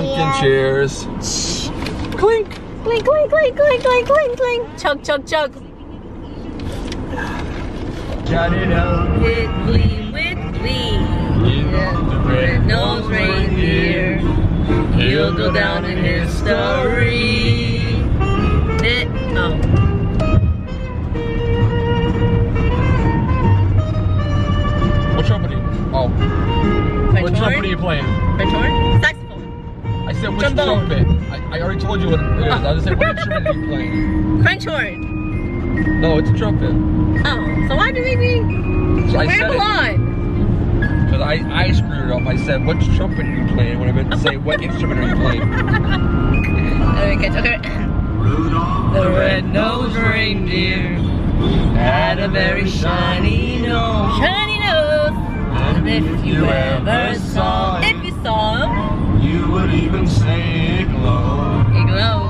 Pumpkin cheers. Clink. Clink, clink, clink, clink, clink, clink, clink. Chug, chug, chug. With the red-nosed reindeer, he'll go down in history. What trumpet are you? What trumpet are you playing? French horn? Saxophone. I said which trumpet? I already told you what it is. I just said which trumpet are you playing? French horn. No, it's a trumpet. Oh, so why do we be? We're blonde. Because I screwed it up. I said, what trumpet are you playing? When I meant to say, what instrument are you playing? Okay. Rudolph, the red-nosed reindeer, had a very shiny nose. Shiny nose. And if you ever saw him, you would even say it glowed. It glowed.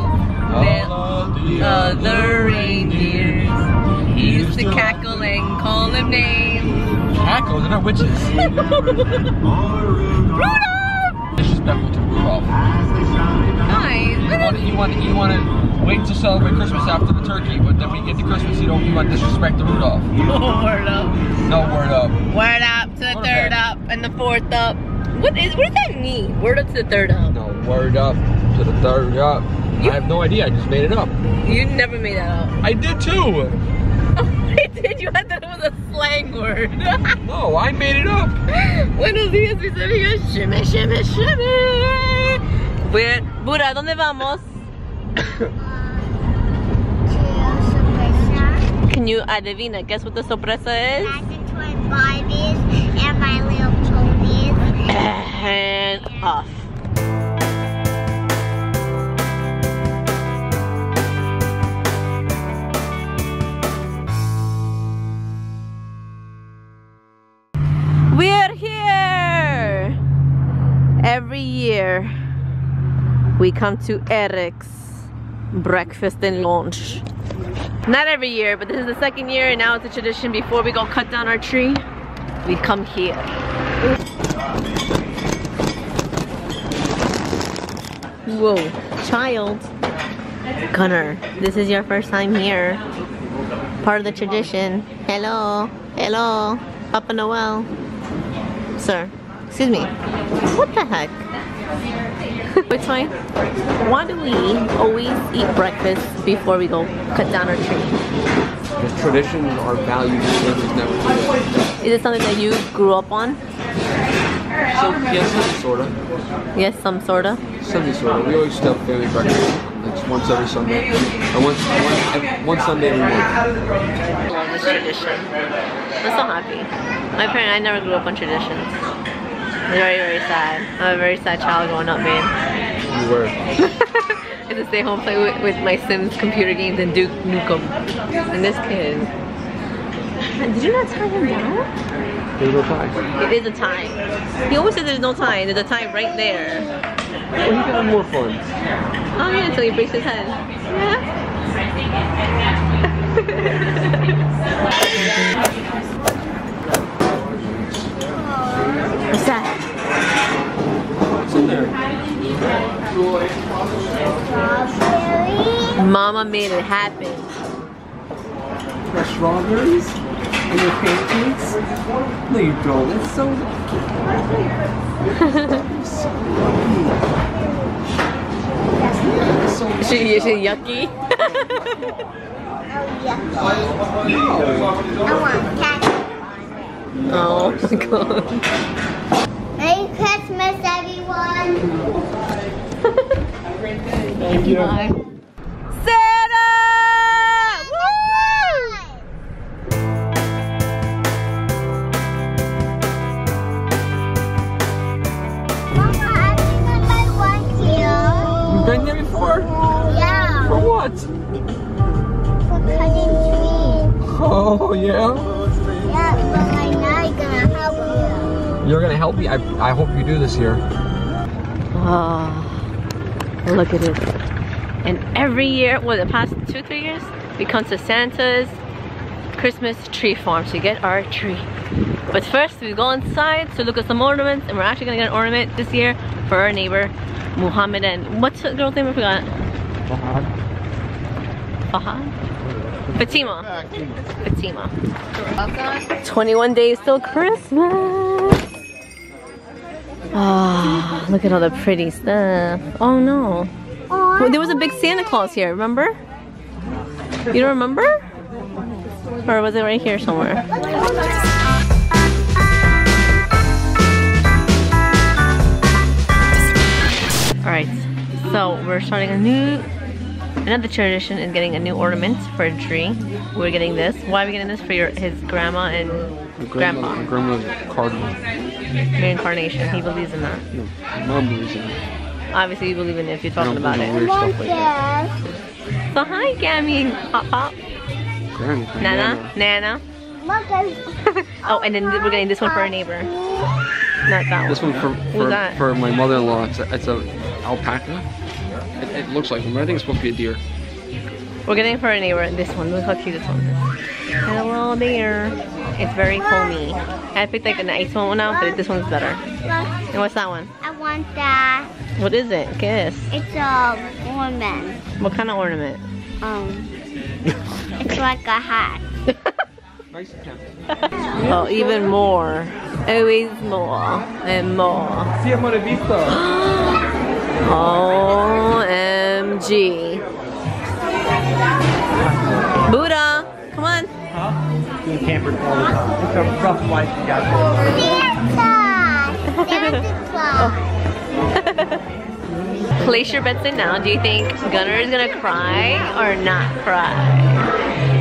With other reindeers, he used to cackle and call him names. Cackle? They're not witches. Rudolph! Disrespectful to Rudolph. Nice. You want to wait to celebrate Christmas after the turkey, but then when you get to Christmas, you want to disrespect the Rudolph. Oh, word up. No, word up. Word up to the third up and the fourth up. What does that mean? Word up to the third up. No, word up to the third up. I have no idea. I just made it up. You never made that up. I did too. Oh, I did. You had that it was a slang word. No, I made it up. When was he saying shimmy, shimmy, shimmy? Where? Buddha, ¿dónde vamos? Can you, Adivina, guess what the sorpresa is? The toy Barbies and my little Tobies. And off. We're here! Every year, we come to Eric's breakfast and lunch. Not every year, but this is the second year, and now it's a tradition. Before we go cut down our tree, we come here. Whoa, child. Gunner, this is your first time here. Part of the tradition. Hello, hello, Papa Noel. Sir, excuse me. What the heck? Which way? Why do we always eat breakfast before we go cut down our tree? Because traditions are valued. Is it something that you grew up on? So, yes, some sorta. Yes, some sorta? Some sorta. We always have family breakfast. It's once every Sunday. And one Sunday every month. Well, this tradition. I'm so happy. I never grew up on traditions. Very, very sad. I'm a very sad child growing up, man. You were. I just stay home, play with my Sims computer games and Duke Nukem. And this kid. Did you not tie him down? There's no tie. It is a tie. He always says there's no tie. There's a tie right there. Well, he can have more fun. Oh yeah, until he breaks his head. Yeah. What's that? What's in there? Strawberries? Mama made it happen. The strawberries? And your pancakes? No, you don't. That's so lucky. Is she yucky? Oh, yucky. I want cat. Oh my god. Merry Christmas, everyone! Thank you. Bye. Santa! Woo! Mama, I think I might want you. You've been here before? Yeah. For what? For cutting trees. Oh, yeah? You're gonna help me? I hope you do this year. Oh, look at it. And every year, well, the past 2-3 years, we come to Santa's Christmas Tree Farm to get our tree. But first, we go inside to look at some ornaments, and we're actually gonna get an ornament this year for our neighbor, Muhammad and what's the girl's name? I forgot. Fahad. Fahad? Fatima. Fatima. 21 days till Christmas. Ah, oh, look at all the pretty stuff. Oh no. Well, there was a big Santa Claus here, remember? You don't remember? Or was it right here somewhere? Alright, so we're starting another tradition is getting a new ornament for a tree. We're getting this. Why are we getting this? For his grandma and grandpa. My grandma's cardinal. Reincarnation. He believes in that. No, Mom believes in it. Obviously you believe in it if you're talking about it. Like that. So hi Gammy and Pop Pop. Nana. Nana. Oh, and then we're getting this one for our neighbor. Not that one. This one for my mother-in-law. It's a alpaca. It looks like one, but I think it's supposed to be a deer. We're getting it for our neighbor. This one. Look how cute this one is. Hello there. It's very foamy. I picked like a nice one out, but this one's better. And what's that one? I want that. What is it? Guess. It's an ornament. What kind of ornament? It's like a hat. Nice attempt. Oh, even more. Always more and more. OMG. Buddha, come on. Huh? Being pampered all the time. It's a rough life you got there. Santa! Place your bets in now. Do you think Gunner is gonna cry or not cry?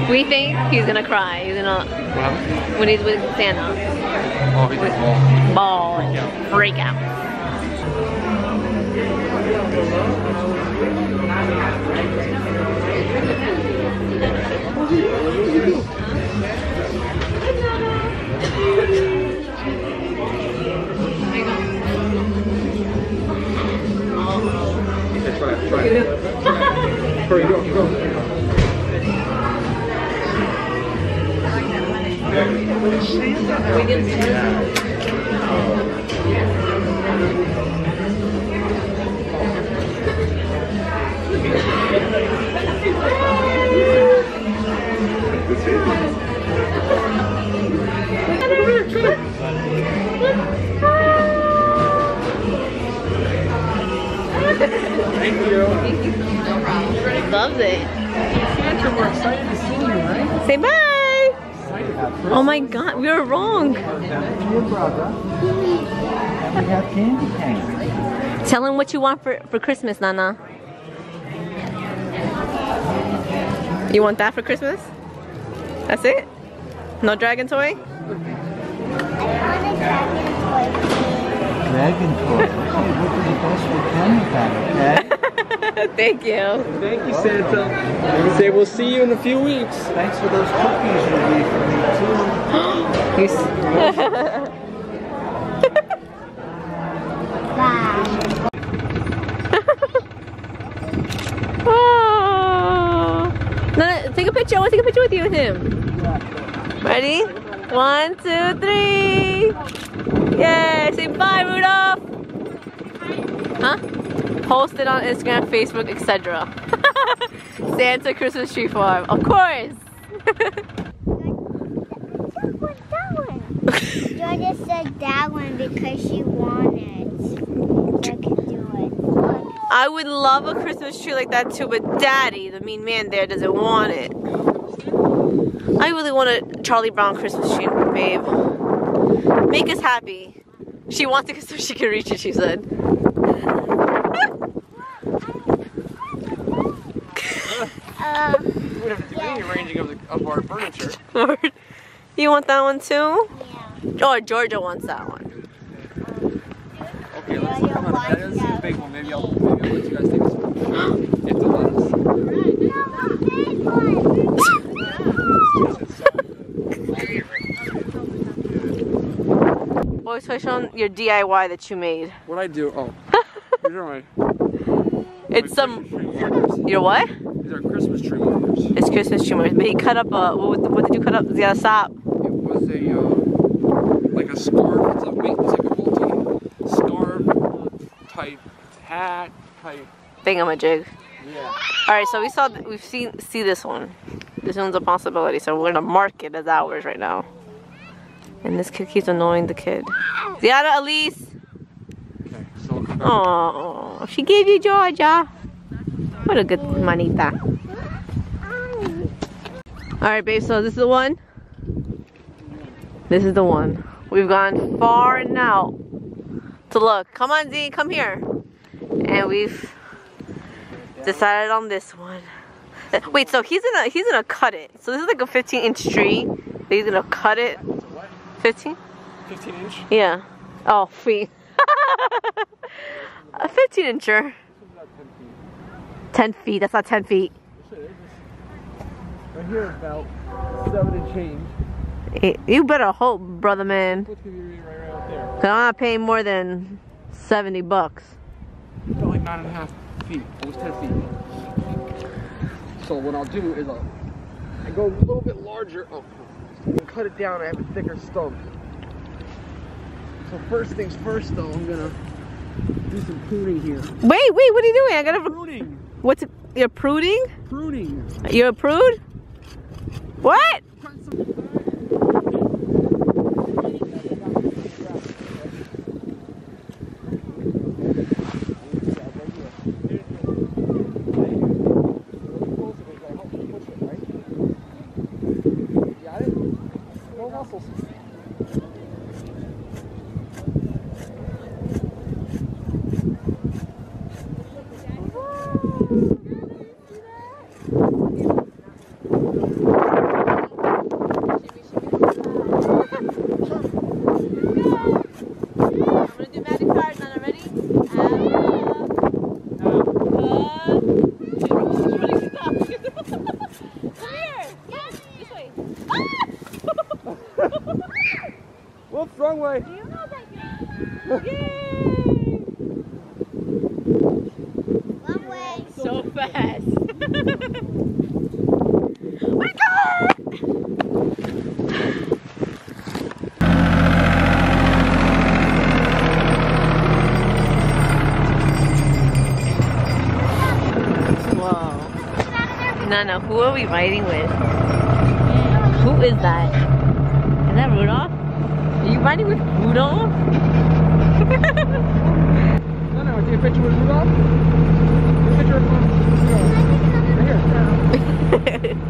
We think he's gonna cry. He's gonna when he's with Santa. Oh, he's with ball. Breakout. Breakout. Try it. Hurry, go. Thank you. No problem. Loves it. Santa, we're excited to see you, right? Say bye! Oh my god, we were wrong. We have candy canes. Tell him what you want for Christmas, Nana. You want that for Christmas? That's it? No dragon toy? I want a dragon toy. Dragon toy. Thank you. Thank you, Santa. Say we'll see you in a few weeks. Thanks for those cookies you made for me too. Oh. No, take a picture. I want to take a picture with you and him. Ready? 1, 2, 3. Yay! Say bye, Rudolph! Huh? Post it on Instagram, Facebook, etc. Santa Christmas Tree Farm, of course! Georgia said that one because she wanted. I could do it. I would love a Christmas tree like that too, but Daddy, the mean man there, doesn't want it. I really want a Charlie Brown Christmas tree, babe. Make us happy. She wants it so she can reach it, she said. We would have to do any arranging of our furniture. You want that one too? Yeah. Oh, Georgia wants that one. Okay, let's come on. That is a big one. Maybe I'll let you guys take this one. It's a lot. Always push on your DIY that you made. What I do? Oh, these are Your what? These are Christmas tree markers. It's Christmas tree markers. But he cut up a. What did you cut up? Yeah, stop. It was a like a scarf. It's like a multi scarf type hat type thingamajig. Yeah. All right, so we've seen this one. This one's a possibility, so we're gonna mark it as ours right now. And this kid keeps annoying the kid. Ziana Elise. Okay. So. Oh, she gave you Georgia. What a good manita. All right, babe. So this is the one. This is the one. We've gone far and out to look. Come on, Z. Come here. And we've decided on this one. Wait. So he's gonna cut it. So this is like a 15-inch tree. He's gonna cut it. 15? 15-inch? Yeah. Oh, feet. A 15-incher. 10 feet. That's not 10 feet. Right here, about 7 and change. You better hope, brother man. I'm not paying more than $70. So like 9.5 feet. Almost 10 feet. So what I'll do is I go a little bit larger. Oh. And cut it down. I have a thicker stump. So first things first, though, I'm gonna do some pruning here. Wait, what are you doing? I gotta pruning. What's it? You're pruning? Pruning. You're a prude? What? Nana, who are we riding with? Who is that? Is that Rudolph? Are you riding with Rudolph? Nana, want to take a picture with Rudolph? Take a picture of Rudolph.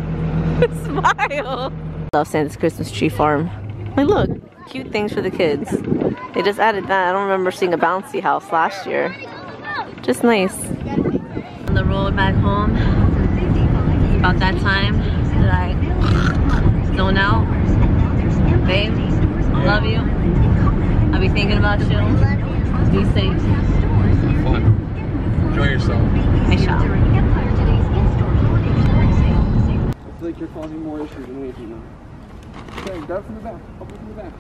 Right here. Smile! I love Santa's Christmas Tree Farm. Like, look, cute things for the kids. They just added that. I don't remember seeing a bouncy house last year. Just nice. On the road back home. About that time that I zone out. Babe, love you. I'll be thinking about you. Be safe. Have fun. Enjoy yourself. I shall. I feel like you're causing more issues than anything now. Okay, grab from the back. Up from the back.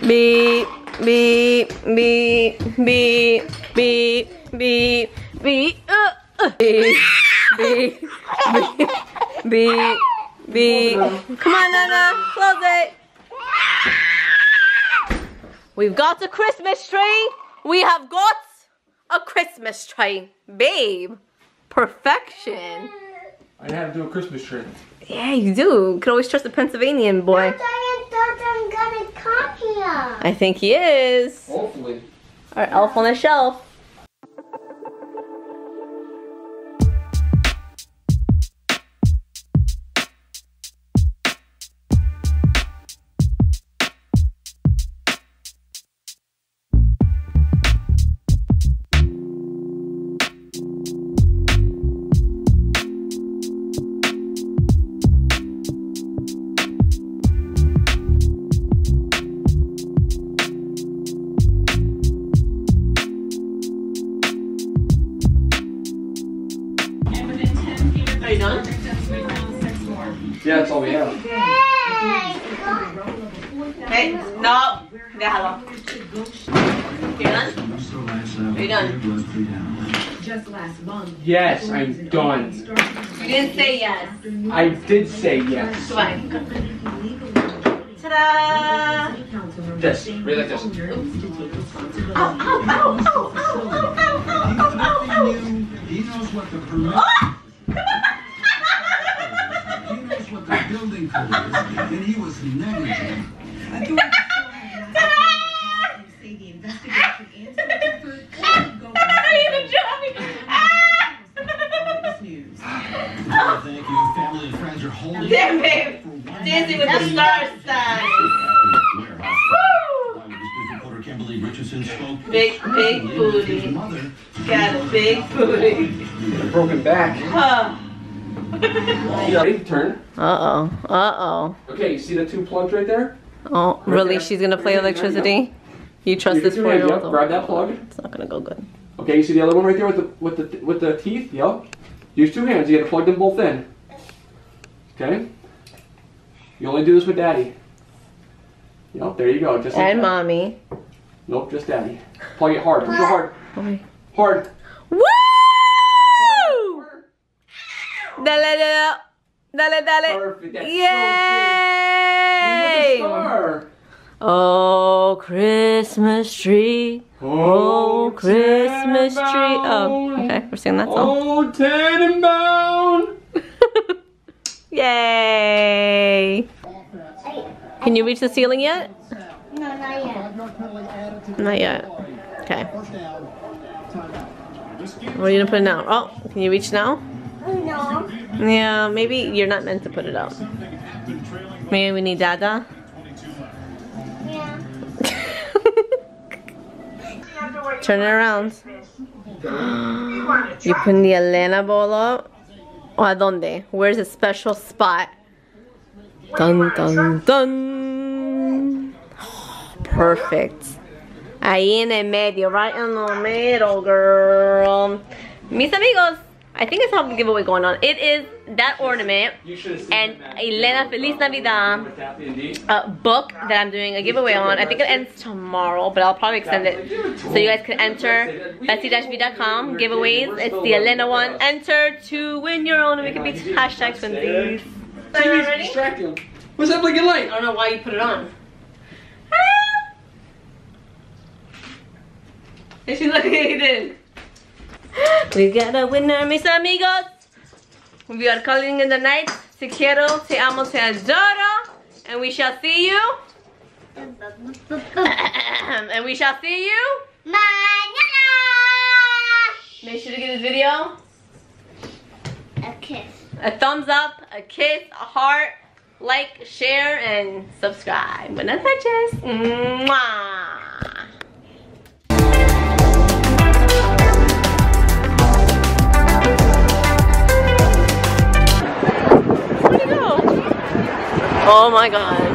Beep, beep, beep, beep, beep, beep, beep. B, B, B, B, B. Come on, Nana, close it. We've got a Christmas tree. We have got a Christmas tree, babe. Perfection. I know how to do a Christmas tree. Yeah, you do. You can always trust a Pennsylvanian boy. But I thought I'm gonna come here. I think he is. Hopefully. Our elf on the shelf. Yeah, that's all we have. Hey, no. Are you done? Are you done? Yes, I'm done. You didn't say yes. I did say yes. Ta-da! this. Really like this. Ow, ow, ow, ow, ow, ow, ow, ow, ow, ow. He knows what the permit is. He knows what the building code is. And he was negligent. I don't say the investigation is thank you. Family and friends are holding dancing with the stars style. Big booty. Got a big booty. Broken back. Huh. Turn. Uh oh. Okay, you see the two plugs right there? Oh, really? She's gonna play electricity? You trust this 4-year-old? Yep. Grab that plug. It's not gonna go good. Okay, you see the other one right there with the teeth? Yep. Use two hands. You got to plug them both in. Okay. You only do this with Daddy. Yep. There you go. Just like and that. Mommy. Nope. Just Daddy. Plug it hard. Push it hard. Okay. Hard. Woo! Dale, dale, dale. Perfect. That's yay! So star. Oh, Christmas tree. Oh, Christmas tree. Oh, okay. We're singing that song. Oh, Tannenbaum. Yay. Can you reach the ceiling yet? No, not yet. Not yet. Okay. What are you going to put it now? Oh, can you reach now? No. Yeah, maybe you're not meant to put it up. Maybe we need Dada. Turn it around. You put the Elena bowl up. Oh, ¿dónde? Where's a special spot? Dun dun dun. Oh, perfect. Ahí en el medio, right in the middle, girl. Mis amigos. I think I saw the giveaway going on. It is that ornament and Elena Feliz Navidad book that I'm doing a giveaway on. I think it ends tomorrow, but I'll probably extend it. So you guys can enter Betsy-V.com giveaways. It's the Elena one. Enter to win your own and we can be #twinsies. Ready? What's that blinking light? I don't know why you put it on. And she's looking at it. We got a winner, mis amigos. We are calling in the night. Te quiero, te amo, te adoro. And we shall see you. And we shall see you. Mañana. Make sure to give this video a kiss. A thumbs up, a kiss, a heart, like, share, and subscribe. Buenas noches. Mwah. Oh my God.